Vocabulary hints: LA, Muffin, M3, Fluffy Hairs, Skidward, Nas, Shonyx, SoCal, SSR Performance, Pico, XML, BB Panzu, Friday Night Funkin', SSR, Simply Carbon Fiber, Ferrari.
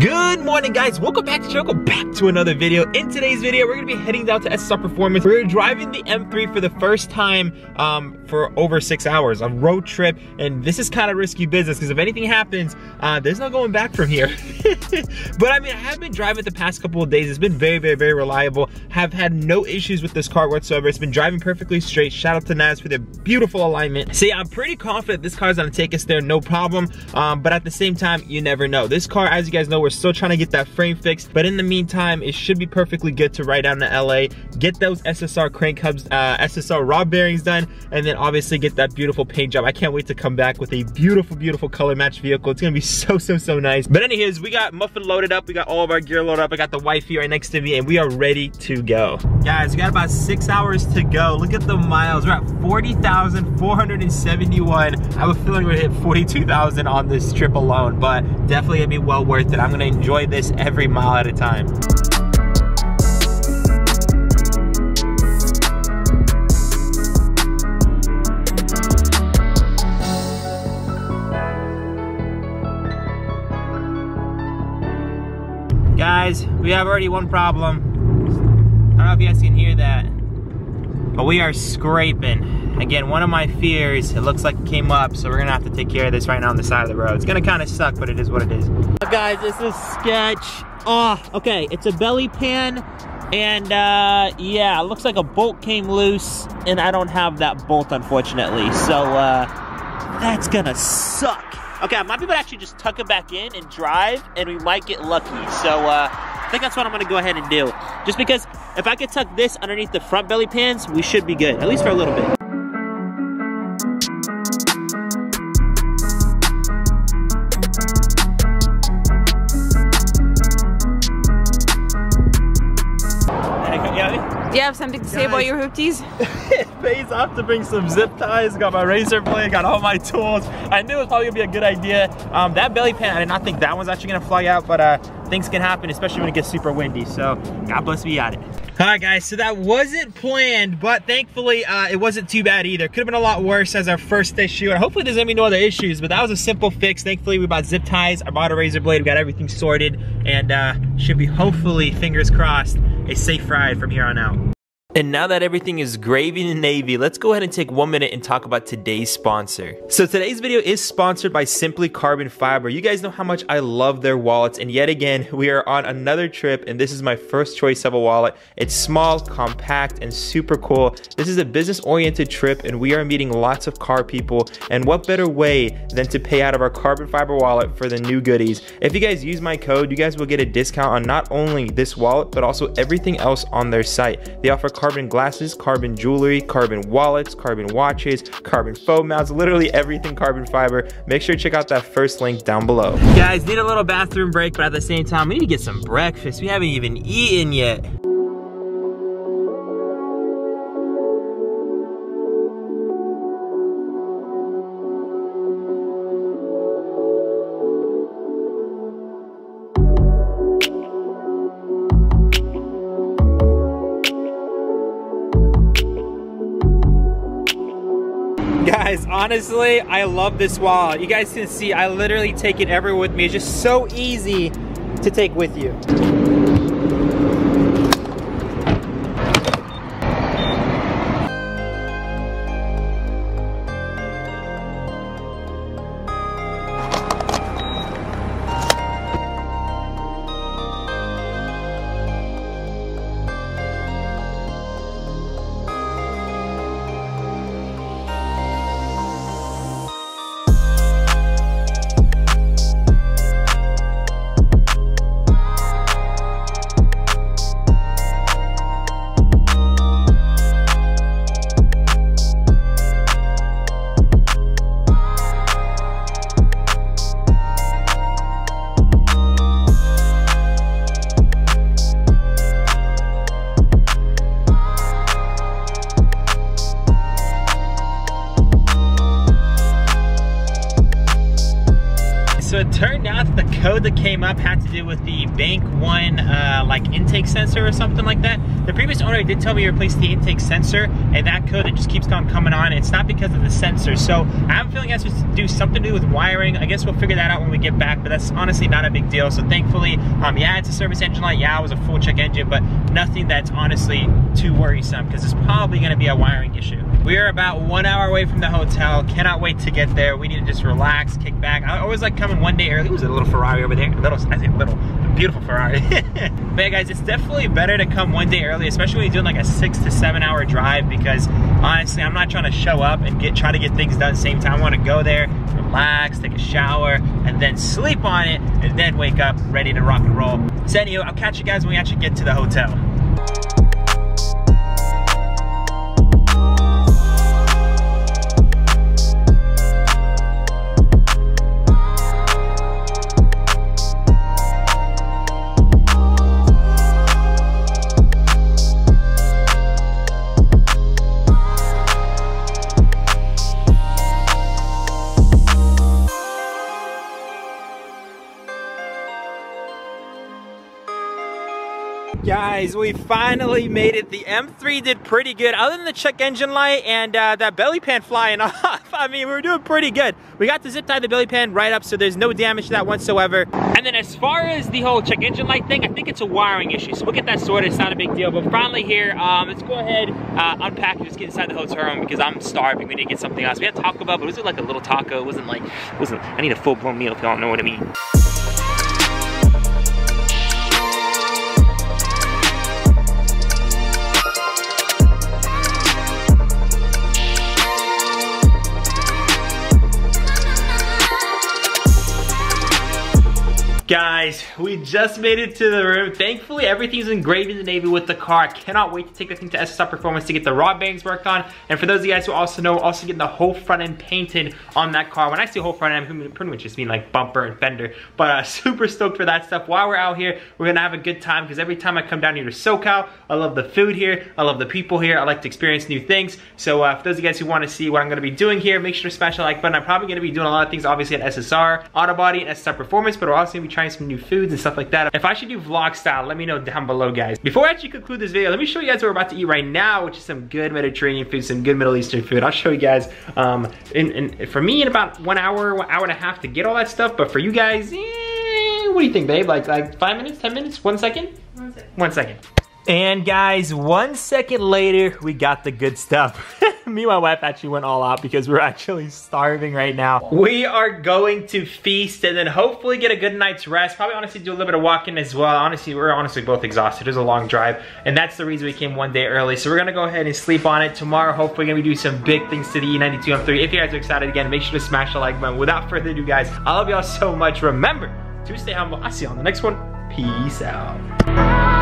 Good morning, guys. Welcome back to the channel. Welcome back to another video. In today's video, we're gonna be heading down to SSR Performance. We're driving the M3 for the first time for over 6 hours, a road trip, and this is kind of risky business because if anything happens, there's no going back from here. But I mean, I have been driving the past couple of days. It's been very, very, very reliable. Have had no issues with this car whatsoever. It's been driving perfectly straight. Shout out to Nas for the beautiful alignment. See, I'm pretty confident this car's gonna take us there, no problem. But at the same time, you never know. This car, as you guys know, we're still trying to get that frame fixed, but in the meantime, it should be perfectly good to ride down to LA, get those SSR crank hubs, SSR raw bearings done, and then obviously get that beautiful paint job. I can't wait to come back with a beautiful, beautiful color match vehicle. It's gonna be so, so, so nice. But anyways, we got Muffin loaded up, we got all of our gear loaded up, I got the wifey right next to me, and we are ready to go. Guys, we got about 6 hours to go. Look at the miles, we're at 40,471. I have a feeling we're gonna hit 42,000 on this trip alone, but definitely gonna be well worth it. I'm gonna enjoy this every mile at a time. Guys, we have already one problem. I don't know if you guys can hear that, but we are scraping. Again, one of my fears, it looks like it came up, so we're gonna have to take care of this right now on the side of the road. It's gonna kinda suck, but it is what it is. Guys, this is sketch. Oh, okay, it's a belly pan, and yeah, it looks like a bolt came loose, and I don't have that bolt, unfortunately, so that's gonna suck. Okay, I might be able to actually just tuck it back in and drive, and we might get lucky, so I think that's what I'm gonna go ahead and do. Just because if I could tuck this underneath the front belly pans, we should be good, at least for a little bit. Do you have something to say about your hoopties? It pays off to bring some zip ties. Got my razor blade, got all my tools. I knew it was probably gonna be a good idea. That belly pan, I did not think that one's actually gonna fly out, but things can happen, especially when it gets super windy. So God bless me at it. All right, guys, so that wasn't planned, but thankfully it wasn't too bad either. Could have been a lot worse as our first issue, and hopefully there's gonna be no other issues, but that was a simple fix. Thankfully, we bought zip ties, I bought a razor blade, we got everything sorted, and should be, hopefully, fingers crossed, a safe ride from here on out. And now that everything is gravy and navy, let's go ahead and take 1 minute and talk about today's sponsor. So today's video is sponsored by Simply Carbon Fiber. You guys know how much I love their wallets, and yet again, we are on another trip, and this is my first choice of a wallet. It's small, compact, and super cool. This is a business-oriented trip, and we are meeting lots of car people, and what better way than to pay out of our Carbon Fiber wallet for the new goodies. If you guys use my code, you guys will get a discount on not only this wallet, but also everything else on their site. They offer carbon glasses, carbon jewelry, carbon wallets, carbon watches, carbon phone mounts, literally everything Carbon Fiber. Make sure to check out that first link down below. Guys, need a little bathroom break, but at the same time, we need to get some breakfast. We haven't even eaten yet. Guys, honestly, I love this wallet. You guys can see I literally take it everywhere with me. It's just so easy to take with you. code that came up had to do with the Bank 1 like intake sensor or something like that. The previous owner did tell me to replace the intake sensor, and that code, it just keeps on coming on. It's not because of the sensor. So I have a feeling it has to do something to do with wiring. I guess we'll figure that out when we get back, but that's honestly not a big deal. So thankfully, yeah, it's a service engine light. Yeah, it was a full check engine, but nothing that's honestly too worrisome because it's probably gonna be a wiring issue. We are about 1 hour away from the hotel. Cannot wait to get there. We need to just relax, kick back. I always like coming one day early. It was a little Ferrari over there. I say little, beautiful Ferrari. But yeah, guys, it's definitely better to come one day early, especially when you're doing like a 6 to 7 hour drive, because honestly, I'm not trying to show up and try to get things done at the same time. I want to go there, relax, take a shower, and then sleep on it, and then wake up ready to rock and roll. So anyway, I'll catch you guys when we actually get to the hotel. Guys, we finally made it. The M3 did pretty good, other than the check engine light and that belly pan flying off. I mean, we were doing pretty good. We got to zip tie the belly pan right up, so there's no damage to that whatsoever. And then as far as the whole check engine light thing, I think it's a wiring issue, so we'll get that sorted. It's not a big deal. But finally here, let's go ahead, unpack and just get inside the hotel room because I'm starving. We need to get something else. We had Taco Bell, but it was like a little taco. It wasn't like, I need a full-blown meal if y'all know what I mean. Guys, we just made it to the room. Thankfully, everything's in gravy and navy with the car. I cannot wait to take this thing to SSR Performance to get the rod bangs worked on. And for those of you guys who also know, we're also getting the whole front end painted on that car. When I say whole front end, I pretty much just mean like bumper and fender. But super stoked for that stuff. While we're out here, we're gonna have a good time because every time I come down here to SoCal, I love the food here, I love the people here, I like to experience new things. So for those of you guys who wanna see what I'm gonna be doing here, make sure to smash the like button. I'm probably gonna be doing a lot of things, obviously, at SSR, Auto Body, and SSR Performance, but we're also gonna be trying some new foods and stuff like that. If I should do vlog style, let me know down below, guys. Before I actually conclude this video, let me show you guys what we're about to eat right now, which is some good Mediterranean food, some good Middle Eastern food. I'll show you guys, for me in about 1 hour, hour and a half to get all that stuff, but for you guys, what do you think, babe? Like 5 minutes, 10 minutes, 1 second? 1 second. 1 second. And guys, 1 second later, we got the good stuff. Me and my wife actually went all out because we're actually starving right now. We are going to feast and then hopefully get a good night's rest. Probably honestly do a little bit of walking as well. Honestly, we're honestly both exhausted. It was a long drive, and that's the reason we came one day early. So we're gonna go ahead and sleep on it. Tomorrow, hopefully gonna be doing some big things to the E92 M3. If you guys are excited, again, make sure to smash the like button. Without further ado, guys, I love y'all so much. Remember to stay humble. I'll see you on the next one. Peace out.